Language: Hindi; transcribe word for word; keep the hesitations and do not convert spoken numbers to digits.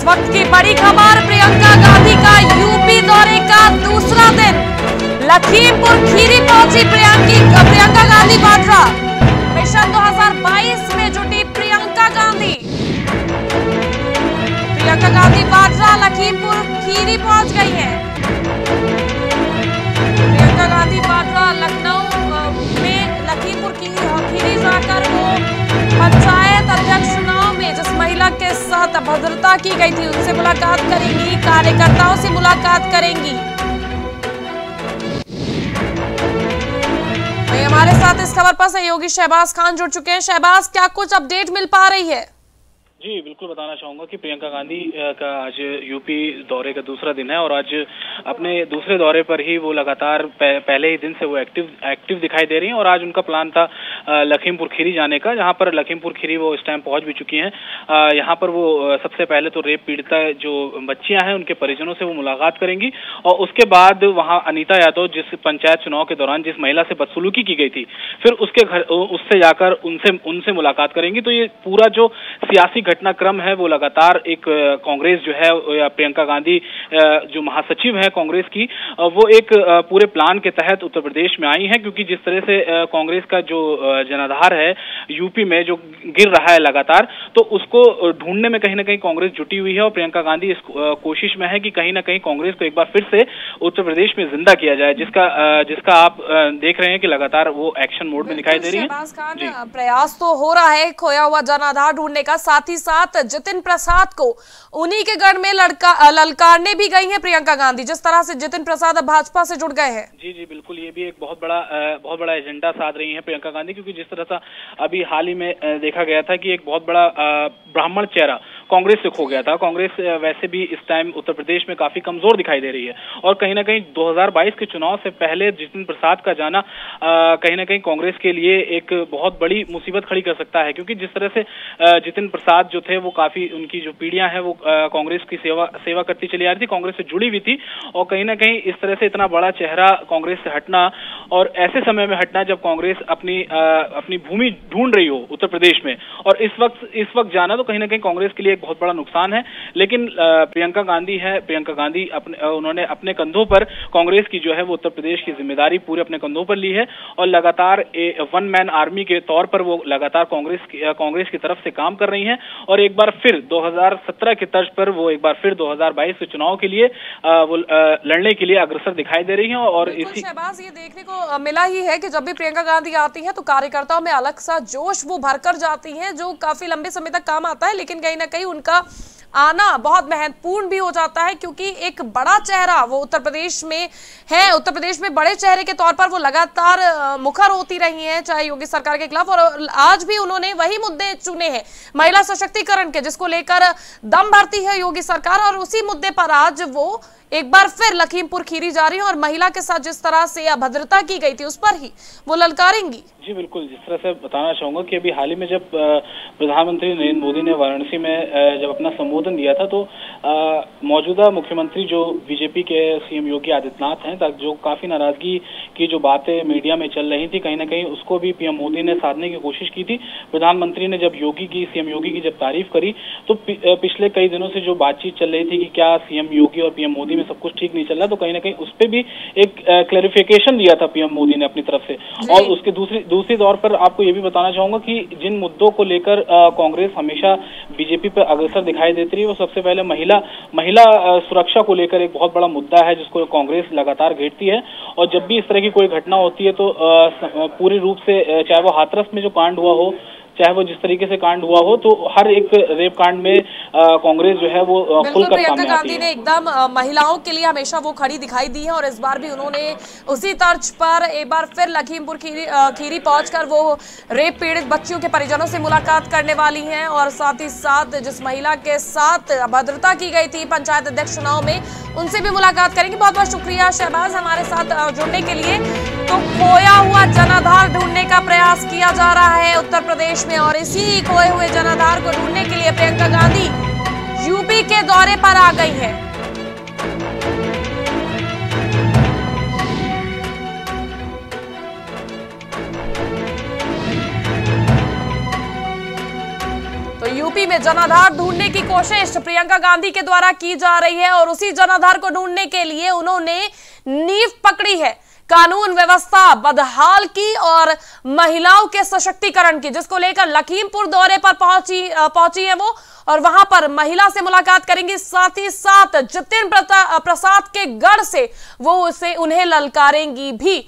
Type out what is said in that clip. इस वक्त की बड़ी खबर, प्रियंका गांधी का यूपी दौरे का दूसरा दिन लखीमपुर खीरी पहुंची प्रियंका प्रियंका गांधी वाड्रा। मिशन दो हज़ार बाईस में जुटी प्रियंका गांधी प्रियंका गांधी वाड्रा लखीमपुर खीरी पहुंच गई है। प्रियंका गांधी वाड्रा लखनऊ में लखीमपुर खीरी जाकर वो पंचायत अध्यक्ष चुनाव में जिस महिला के साथ अभद्रता की गई थी उनसे मुलाकात करेंगी, कार्यकर्ताओं से मुलाकात करेंगी। हमारे साथ इस खबर पर सहयोगी शहबाज खान जुड़ चुके हैं। शहबाज, क्या कुछ अपडेट मिल पा रही है? जी बिल्कुल, बताना चाहूंगा कि प्रियंका गांधी का आज यूपी दौरे का दूसरा दिन है और आज अपने दूसरे दौरे पर ही वो लगातार पह, पहले ही दिन से वो एक्टिव एक्टिव दिखाई दे रही हैं। और आज उनका प्लान था लखीमपुर खीरी जाने का, जहां पर लखीमपुर खीरी वो इस टाइम पहुंच भी चुकी हैं। यहां पर वो सबसे पहले तो रेप पीड़िता जो बच्चियां हैं उनके परिजनों से वो मुलाकात करेंगी और उसके बाद वहाँ अनिता यादव जिस पंचायत चुनाव के दौरान जिस महिला से बदसलूकी की गई थी फिर उसके घर उससे जाकर उनसे उनसे मुलाकात करेंगी। तो ये पूरा जो सियासी घटनाक्रम है वो लगातार एक कांग्रेस जो है प्रियंका गांधी जो महासचिव है कांग्रेस की वो एक पूरे प्लान के तहत उत्तर प्रदेश में आई है, क्योंकि जिस तरह से कांग्रेस का जो जनाधार है यूपी में जो गिर रहा है लगातार, तो उसको ढूंढने में कहीं ना कहीं कांग्रेस जुटी हुई है। और प्रियंका गांधी इस कोशिश में है कि कहीं ना कहीं कांग्रेस को एक बार फिर से उत्तर प्रदेश में जिंदा किया जाए, जिसका जिसका आप देख रहे हैं कि लगातार वो एक्शन मोड में दिखाई दे रही है। प्रयास तो हो रहा है खोया हुआ जनाधार ढूंढने का, साथ ही साथ जितिन प्रसाद को उन्हीं के गढ़ में लड़का ललकारने भी गई हैं प्रियंका गांधी, जिस तरह से जितिन प्रसाद अब भाजपा से जुड़ गए हैं। जी जी बिल्कुल, ये भी एक बहुत बड़ा बहुत बड़ा एजेंडा साध रही है प्रियंका गांधी, क्योंकि जिस तरह से अभी हाल ही में देखा गया था कि एक बहुत बड़ा ब्राह्मण चेहरा कांग्रेस से खो गया था। कांग्रेस वैसे भी इस टाइम उत्तर प्रदेश में काफी कमजोर दिखाई दे रही है और कहीं ना कहीं दो हज़ार बाईस के चुनाव से पहले जितिन प्रसाद का जाना कहीं ना कहीं कांग्रेस के लिए एक बहुत बड़ी मुसीबत खड़ी कर सकता है, क्योंकि जिस तरह से जितिन प्रसाद जो थे वो काफी उनकी जो पीढ़ियां हैं वो कांग्रेस की सेवा सेवा करती चली आ रही थी, कांग्रेस से जुड़ी हुई थी और कहीं ना कहीं इस तरह से इतना बड़ा चेहरा कांग्रेस से हटना और ऐसे समय में हटना जब कांग्रेस अपनी अपनी भूमि ढूंढ रही हो उत्तर प्रदेश में और इस वक्त इस वक्त जाना तो कहीं ना कहीं कांग्रेस के लिए एक बहुत बड़ा नुकसान है। लेकिन प्रियंका गांधी है, प्रियंका गांधी अपने उन्होंने अपने कंधों पर कांग्रेस की जो है वो उत्तर प्रदेश की जिम्मेदारी पूरे अपने कंधों पर ली है और लगातार वन मैन आर्मी के तौर पर वो लगातार कांग्रेस कांग्रेस की तरफ से काम कर रही हैं। और एक बार फिर दो हज़ार सत्रह के तर्ज पर वो एक बार फिर दो हज़ार बाईस के चुनाव के लिए वो लड़ने के लिए अग्रसर दिखाई दे रही हैं। और इसी शहबाज ये देखने को मिला ही है कि जब भी प्रियंका गांधी आती है तो कार्यकर्ताओं में अलग सा जोश वो भरकर जाती है जो काफी लंबे समय तक काम आता है, लेकिन कहीं ना कहीं उनका आना बहुत महत्वपूर्ण भी हो जाता है क्योंकि एक बड़ा चेहरा वो उत्तर प्रदेश में है। उत्तर प्रदेश में बड़े चेहरे के तौर पर वो लगातार मुखर होती रही हैं चाहे योगी सरकार के खिलाफ, और आज भी उन्होंने वही मुद्दे चुने हैं महिला सशक्तिकरण के, जिसको लेकर दम भरती है योगी सरकार। और उसी मुद्दे पर आज वो एक बार फिर लखीमपुर खीरी जा रही है और महिला के साथ जिस तरह से अभद्रता की गई थी उस पर ही वो ललकारेंगी। जी बिल्कुल, जिस तरह से बताना चाहूंगा कि अभी हाल ही में जब प्रधानमंत्री नरेंद्र मोदी ने वाराणसी में जब अपना संबोधन दिया था तो मौजूदा मुख्यमंत्री जो बीजेपी के सीएम योगी आदित्यनाथ हैं, जो काफी नाराजगी की जो बातें मीडिया में चल रही थी कहीं ना कहीं उसको भी पीएम मोदी ने साधने की कोशिश की थी। प्रधानमंत्री ने जब योगी की सीएम योगी की जब तारीफ करी तो पिछले कई दिनों से जो बातचीत चल रही थी कि क्या सीएम योगी और पीएम मोदी में सब कुछ ठीक नहीं चल रहा, तो कहीं ना कहीं उस पर भी एक क्लैरिफिकेशन दिया था पीएम मोदी ने अपनी तरफ से। और उसके दूसरी दूसरी दौर पर आपको ये भी बताना चाहूंगा कि जिन मुद्दों को लेकर कांग्रेस हमेशा बीजेपी पर अग्रसर दिखाई देती रही है वो सबसे पहले महिला महिला सुरक्षा को लेकर एक बहुत बड़ा मुद्दा है जिसको कांग्रेस लगातार घेरती है। और जब भी इस तरह की कोई घटना होती है तो पूरी रूप से चाहे वो हाथरस में जो कांड हुआ हो, चाहे वो जिस तरीके से कांड हुआ हो, तो हर एक रेप कांड में कांग्रेस जो है वो खुलकर प्रियंका गांधी ने एकदम महिलाओं के लिए हमेशा वो खड़ी दिखाई दी है और इस बार भी उन्होंने उसी तर्ज पर एक बार फिर लखीमपुर खीरी खीरी पहुंचकर वो रेप पीड़ित बच्चियों के परिजनों से मुलाकात करने वाली हैं। और साथ ही साथ जिस महिला के साथ अभद्रता की गई थी पंचायत अध्यक्ष चुनाव में उनसे भी मुलाकात करेंगे। बहुत बहुत शुक्रिया शहबाज हमारे साथ जुड़ने के लिए। तो खोया हुआ जनाधार ढूंढने का प्रयास किया जा रहा है उत्तर प्रदेश में और इसी खोए हुए जनाधार को ढूंढने के लिए प्रियंका गांधी यूपी के दौरे पर आ गई है। तो यूपी में जनाधार ढूंढने की कोशिश प्रियंका गांधी के द्वारा की जा रही है और उसी जनाधार को ढूंढने के लिए उन्होंने नींव पकड़ी है कानून व्यवस्था बदहाल की और महिलाओं के सशक्तिकरण की, जिसको लेकर लखीमपुर दौरे पर पहुंची पहुंची है वो और वहां पर महिला से मुलाकात करेंगी। साथ ही साथ जितिन प्रसाद के गढ़ से वो उसे उन्हें ललकारेंगी भी।